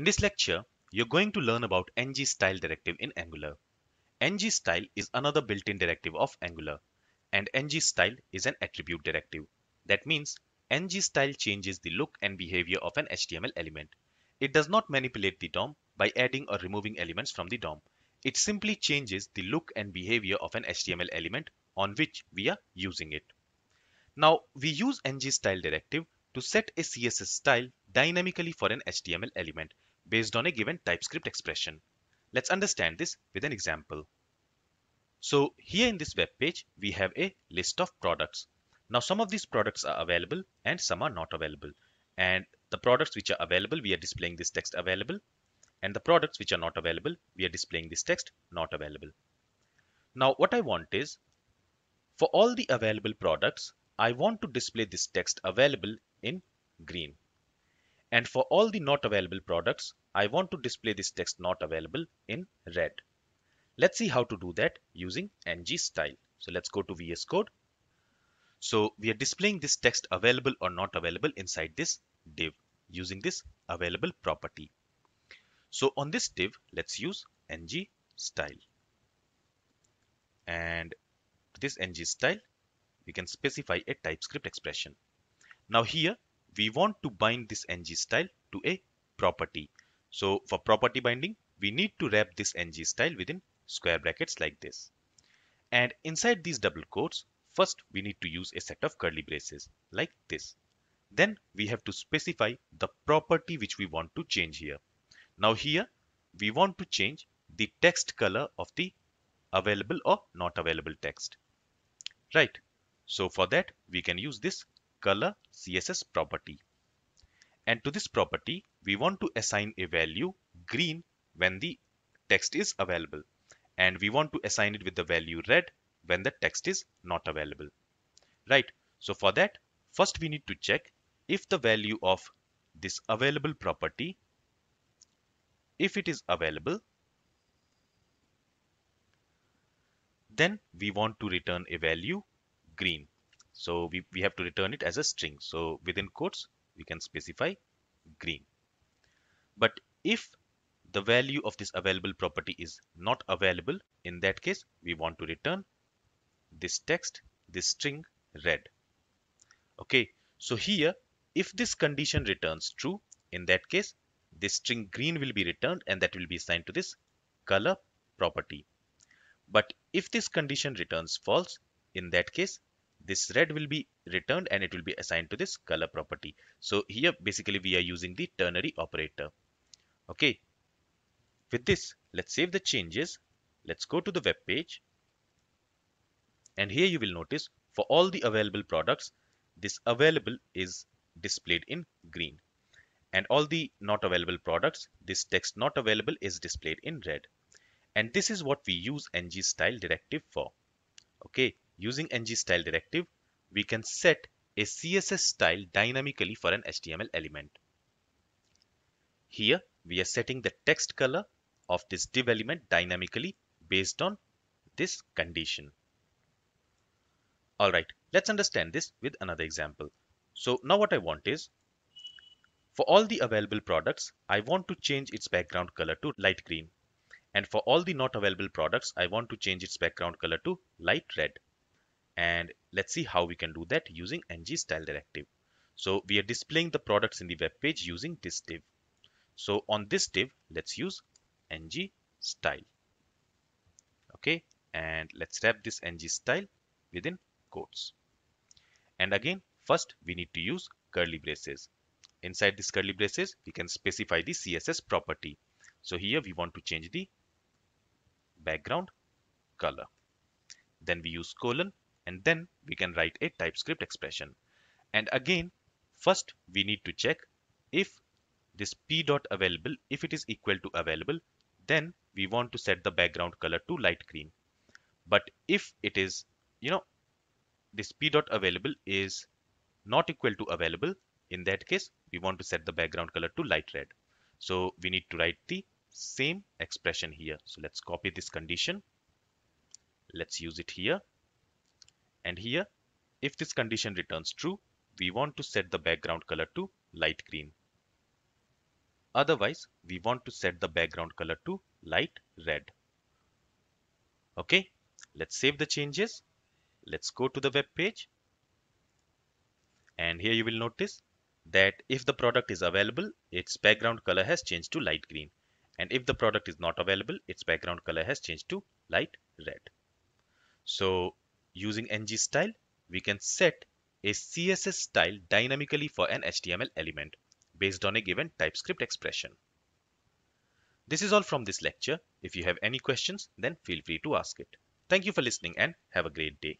In this lecture, you're going to learn about ngStyle directive in Angular. ngStyle is another built-in directive of Angular, and ngStyle is an attribute directive. That means ngStyle changes the look and behavior of an HTML element. It does not manipulate the DOM by adding or removing elements from the DOM. It simply changes the look and behavior of an HTML element on which we are using it. Now, we use ngStyle directive to set a CSS style dynamically for an HTML element based on a given TypeScript expression. Let's understand this with an example. So here in this web page, we have a list of products. Now some of these products are available and some are not available. And the products which are available, we are displaying this text available. And the products which are not available, we are displaying this text not available. Now what I want is, for all the available products, I want to display this text available in green. And for all the not available products, I want to display this text not available in red. Let's see how to do that using ngStyle. So let's go to VS Code. So we are displaying this text available or not available inside this div using this available property. So on this div, let's use ngStyle. And this ngStyle, we can specify a TypeScript expression. Now here, we want to bind this ngStyle to a property. So for property binding, we need to wrap this ngStyle within square brackets like this. And inside these double quotes, first we need to use a set of curly braces like this. Then we have to specify the property which we want to change here. Now here, we want to change the text color of the available or not available text. Right. So for that, we can use this color CSS property. And to this property, we want to assign a value green when the text is available. And we want to assign it with the value red when the text is not available. Right. So for that, first we need to check if the value of this available property, if it is available, then we want to return a value green. So we have to return it as a string. So within quotes, we can specify green. But if the value of this available property is not available, in that case, we want to return this text, this string red. Okay, so here, if this condition returns true, in that case, this string green will be returned and that will be assigned to this color property. But if this condition returns false, in that case, this red will be returned and it will be assigned to this color property. So here basically we are using the ternary operator. Okay. With this, let's save the changes. Let's go to the web page. And here you will notice for all the available products, this available is displayed in green. And all the not available products, this text not available is displayed in red. And this is what we use ngStyle directive for. Okay. Using ngStyle directive, we can set a CSS style dynamically for an HTML element. Here, we are setting the text color of this div element dynamically based on this condition. All right, let's understand this with another example. So now what I want is, for all the available products, I want to change its background color to light green. And for all the not available products, I want to change its background color to light red. And let's see how we can do that using ngStyle directive. So we are displaying the products in the web page using this div. So on this div, let's use ngStyle. Okay, and let's wrap this ngStyle within quotes. And again, first we need to use curly braces. Inside this curly braces, we can specify the CSS property. So here we want to change the background color. Then we use colon. And then we can write a TypeScript expression. And again, first we need to check if this p.available, if it is equal to available, then we want to set the background color to light green. But if it is, this p.available is not equal to available, in that case, we want to set the background color to light red. So we need to write the same expression here. So let's copy this condition. Let's use it here. And here, if this condition returns true, we want to set the background color to light green. Otherwise, we want to set the background color to light red. Okay, let's save the changes. Let's go to the web page. And here you will notice that if the product is available, its background color has changed to light green. And if the product is not available, its background color has changed to light red. So using ngStyle, we can set a CSS style dynamically for an HTML element based on a given TypeScript expression. This is all from this lecture. If you have any questions, then feel free to ask it. Thank you for listening and have a great day.